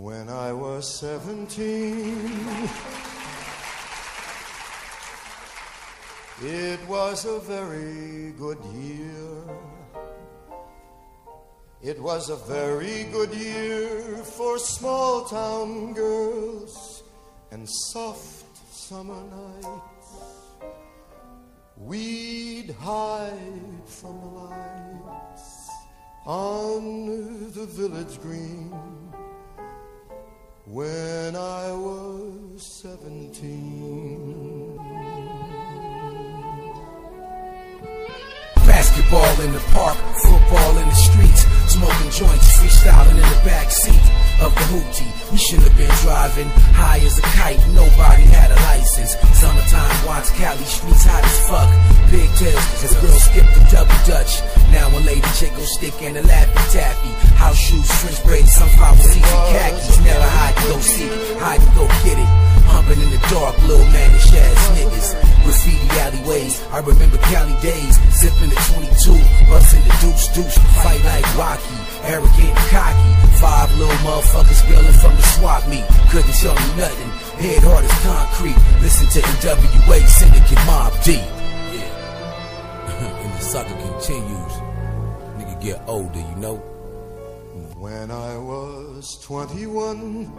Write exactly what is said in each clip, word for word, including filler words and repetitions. When I was seventeen, it was a very good year. It was a very good year for small-town girls and soft summer nights. We'd hide from the lights on the village green when I was seventeen. Basketball in the park, football in the streets, smoking joints, freestyling in the back seat of the hoochie. We should have been driving high as a kite. Nobody had a license. Summertime watch, Cali streets hot as fuck. Pigtails, this girl skipped the double dutch. Now a lady chick will stick in a lappy taffy. House shoes, French braids, sunflower seeds and khakis. Never hide to go seek, hide to go get it. Humping in the dark, little manish ass niggas. Graffiti alleyways, I remember Cali days. Zipping the twenty-two, busting the deuce deuce. Fight like Rocky, arrogant and cocky. Five little motherfuckers bailing from the swap meet. Couldn't show me nothing, head hard as concrete. Listen to N W A Syndicate Mob Deep. Yeah, and the sucker continues. Nigga get older, you know. When I was twenty-one,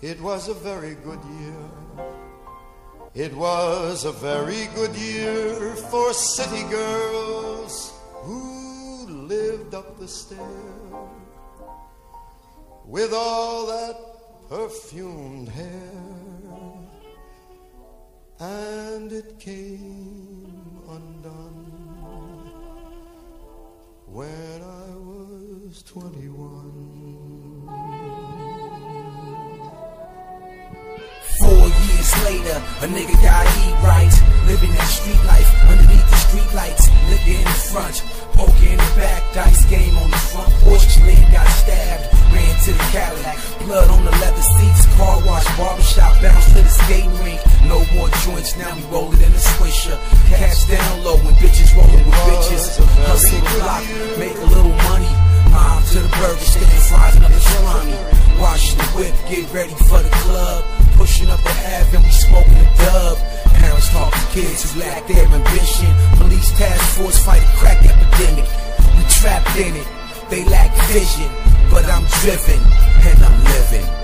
it was a very good year. It was a very good year for city girls who lived up the stair with all that perfumed hair, and it came undone when I was twenty-one. Later, a nigga gotta eat right, living that street life, underneath the street lights, liquor in the front, poker in the back, dice game on the front porch, Lynn got stabbed, ran to the Cali, blood on the leather seats, car wash, barbershop, bounce to the skating rink, no more joints, now we rollin' in a swisher, cash down low when bitches rollin' with bitches, hustle the block, make a little money, mom to the burger, stickin' fries up the salami, wash the whip, get ready for the club, pushing up the Ave and we smoking a dub. Parents talk to kids who lack their ambition. Police task force fight a crack epidemic. We trapped in it, they lack vision, but I'm driven and I'm living.